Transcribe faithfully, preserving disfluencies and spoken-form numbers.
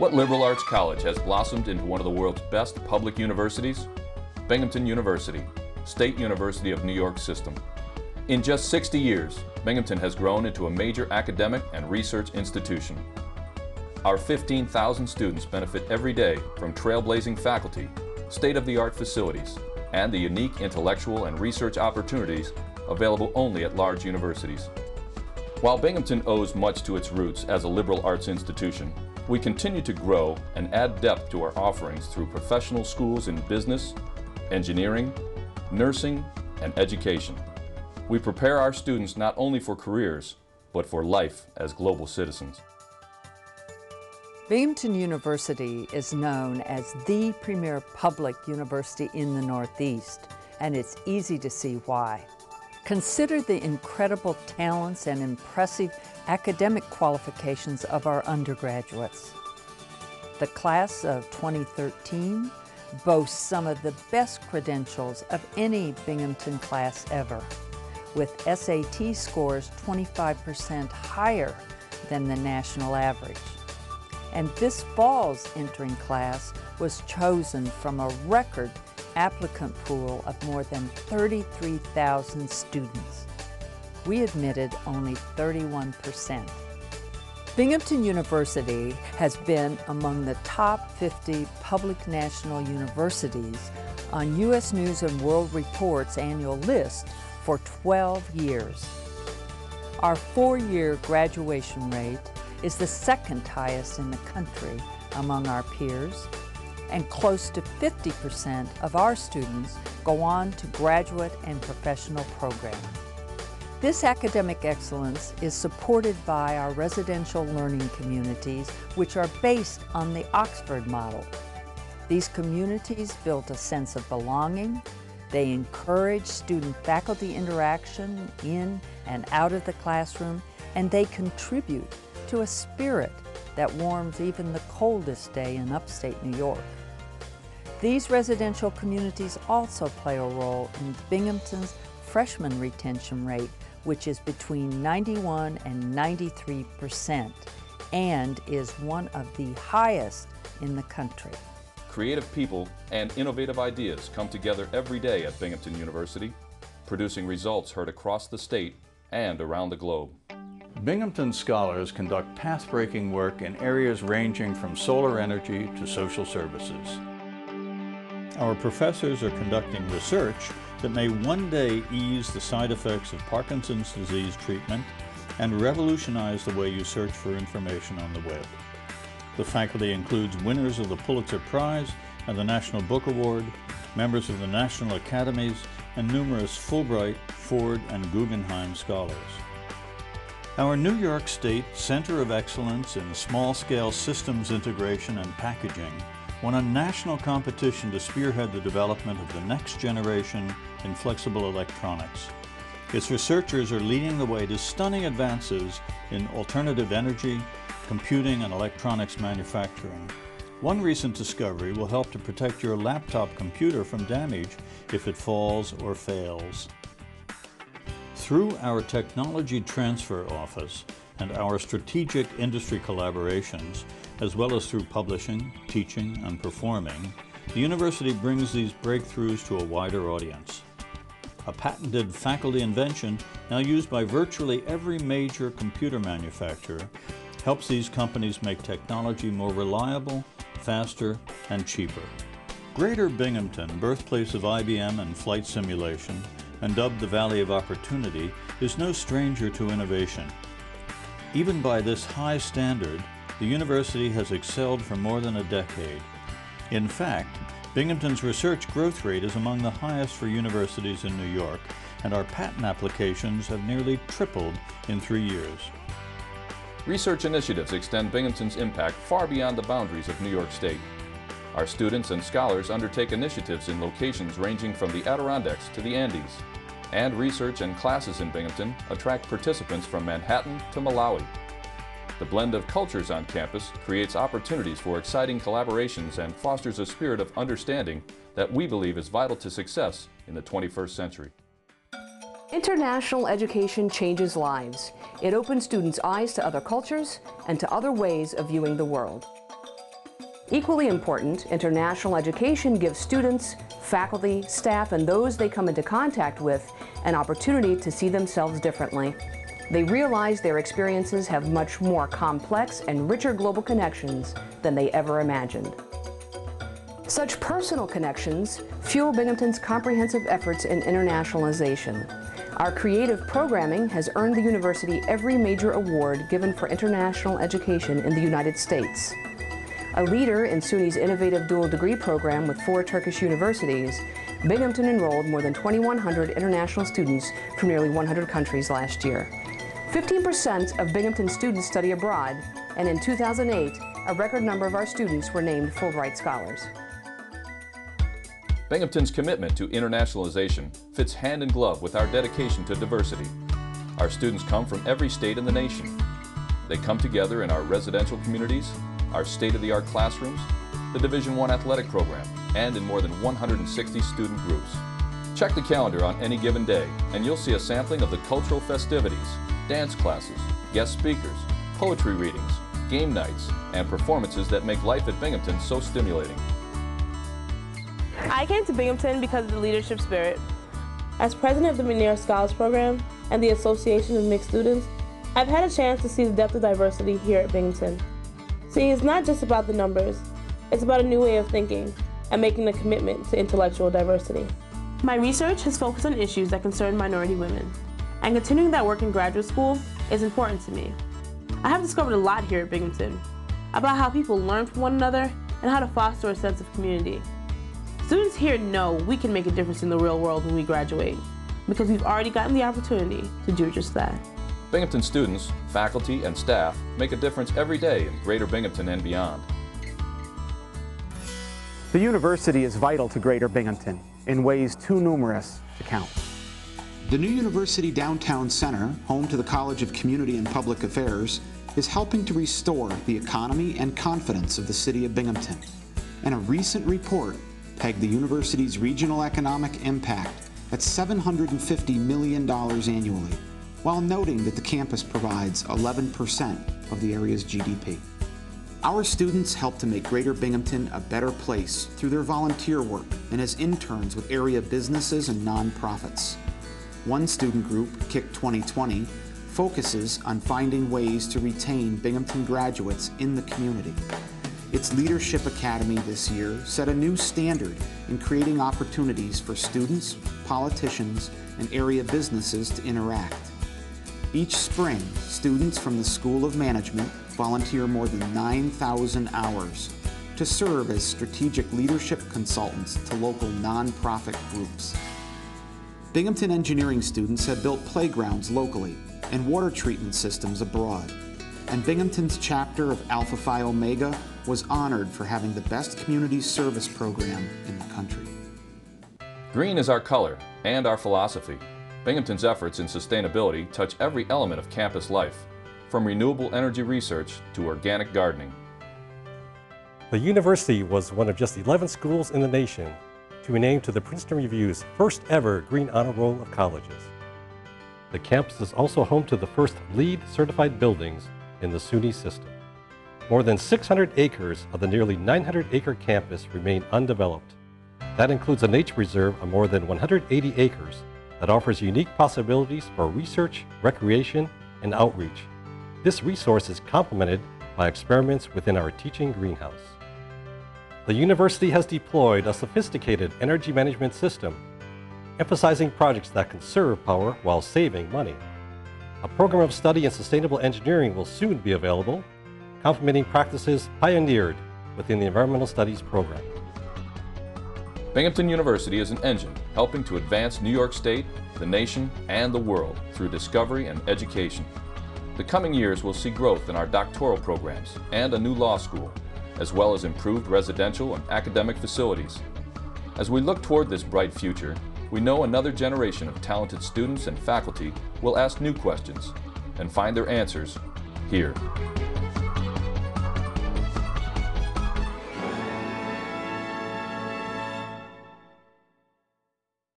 What liberal arts college has blossomed into one of the world's best public universities? Binghamton University, State University of New York System. In just sixty years, Binghamton has grown into a major academic and research institution. Our fifteen thousand students benefit every day from trailblazing faculty, state-of-the-art facilities, and the unique intellectual and research opportunities available only at large universities. While Binghamton owes much to its roots as a liberal arts institution, we continue to grow and add depth to our offerings through professional schools in business, engineering, nursing, and education. We prepare our students not only for careers, but for life as global citizens. Binghamton University is known as the premier public university in the Northeast, and it's easy to see why. Consider the incredible talents and impressive academic qualifications of our undergraduates. The class of twenty thirteen boasts some of the best credentials of any Binghamton class ever, with S A T scores twenty-five percent higher than the national average. And this fall's entering class was chosen from a record applicant pool of more than thirty-three thousand students. We admitted only thirty-one percent. Binghamton University has been among the top fifty public national universities on U S News and World Report's annual list for twelve years. Our four-year graduation rate is the second highest in the country among our peers, and close to fifty percent of our students go on to graduate and professional programs. This academic excellence is supported by our residential learning communities, which are based on the Oxford model. These communities built a sense of belonging. They encourage student-faculty interaction in and out of the classroom, and they contribute to a spirit that warms even the coldest day in upstate New York. These residential communities also play a role in Binghamton's freshman retention rate, which is between ninety-one and ninety-three percent, and is one of the highest in the country. Creative people and innovative ideas come together every day at Binghamton University, producing results heard across the state and around the globe. Binghamton scholars conduct path-breaking work in areas ranging from solar energy to social services. Our professors are conducting research that may one day ease the side effects of Parkinson's disease treatment and revolutionize the way you search for information on the web. The faculty includes winners of the Pulitzer Prize and the National Book Award, members of the National Academies, and numerous Fulbright, Ford, and Guggenheim scholars. Our New York State Center of Excellence in Small-Scale Systems Integration and Packaging won a national competition to spearhead the development of the next generation in flexible electronics. Its researchers are leading the way to stunning advances in alternative energy, computing, and electronics manufacturing. One recent discovery will help to protect your laptop computer from damage if it falls or fails. Through our Technology Transfer Office and our strategic industry collaborations, as well as through publishing, teaching, and performing, the university brings these breakthroughs to a wider audience. A patented faculty invention, now used by virtually every major computer manufacturer, helps these companies make technology more reliable, faster, and cheaper. Greater Binghamton, birthplace of I B M and flight simulation, and dubbed the Valley of Opportunity, is no stranger to innovation. Even by this high standard, the university has excelled for more than a decade. In fact, Binghamton's research growth rate is among the highest for universities in New York, and our patent applications have nearly tripled in three years. Research initiatives extend Binghamton's impact far beyond the boundaries of New York State. Our students and scholars undertake initiatives in locations ranging from the Adirondacks to the Andes, and research and classes in Binghamton attract participants from Manhattan to Malawi. The blend of cultures on campus creates opportunities for exciting collaborations and fosters a spirit of understanding that we believe is vital to success in the twenty-first century. International education changes lives. It opens students' eyes to other cultures and to other ways of viewing the world. Equally important, international education gives students, faculty, staff, and those they come into contact with an opportunity to see themselves differently. They realize their experiences have much more complex and richer global connections than they ever imagined. Such personal connections fuel Binghamton's comprehensive efforts in internationalization. Our creative programming has earned the university every major award given for international education in the United States. A leader in SUNY's innovative dual degree program with four Turkish universities, Binghamton enrolled more than twenty-one hundred international students from nearly one hundred countries last year. fifteen percent of Binghamton students study abroad, and in two thousand eight, a record number of our students were named Fulbright Scholars. Binghamton's commitment to internationalization fits hand in glove with our dedication to diversity. Our students come from every state in the nation. They come together in our residential communities, our state-of-the-art classrooms, the Division one athletic program, and in more than one hundred sixty student groups. Check the calendar on any given day, and you'll see a sampling of the cultural festivities, dance classes, guest speakers, poetry readings, game nights, and performances that make life at Binghamton so stimulating. I came to Binghamton because of the leadership spirit. As president of the McNair Scholars Program and the Association of Mixed Students, I've had a chance to see the depth of diversity here at Binghamton. See, it's not just about the numbers. It's about a new way of thinking and making a commitment to intellectual diversity. My research has focused on issues that concern minority women, and continuing that work in graduate school is important to me. I have discovered a lot here at Binghamton about how people learn from one another and how to foster a sense of community. Students here know we can make a difference in the real world when we graduate, because we've already gotten the opportunity to do just that. Binghamton students, faculty, and staff make a difference every day in Greater Binghamton and beyond. The university is vital to Greater Binghamton in ways too numerous to count. The new University Downtown Center, home to the College of Community and Public Affairs, is helping to restore the economy and confidence of the city of Binghamton. And a recent report pegged the university's regional economic impact at seven hundred fifty million dollars annually, while noting that the campus provides eleven percent of the area's G D P. Our students help to make Greater Binghamton a better place through their volunteer work and as interns with area businesses and nonprofits. One student group, KICK twenty twenty, focuses on finding ways to retain Binghamton graduates in the community. Its Leadership Academy this year set a new standard in creating opportunities for students, politicians, and area businesses to interact. Each spring, students from the School of Management volunteer more than nine thousand hours to serve as strategic leadership consultants to local nonprofit groups. Binghamton engineering students have built playgrounds locally and water treatment systems abroad, and Binghamton's chapter of Alpha Phi Omega was honored for having the best community service program in the country. Green is our color and our philosophy. Binghamton's efforts in sustainability touch every element of campus life, from renewable energy research to organic gardening. The university was one of just eleven schools in the nation to be named to the Princeton Review's first ever Green Honor Roll of colleges. The campus is also home to the first LEED certified buildings in the SUNY system. More than six hundred acres of the nearly nine hundred acre campus remain undeveloped. That includes a nature reserve of more than one hundred eighty acres that offers unique possibilities for research, recreation, and outreach. This resource is complemented by experiments within our teaching greenhouse. The university has deployed a sophisticated energy management system, emphasizing projects that conserve power while saving money. A program of study in sustainable engineering will soon be available, complementing practices pioneered within the Environmental Studies program. Binghamton University is an engine helping to advance New York State, the nation, and the world through discovery and education. The coming years will see growth in our doctoral programs and a new law school, as well as improved residential and academic facilities. As we look toward this bright future, we know another generation of talented students and faculty will ask new questions and find their answers here.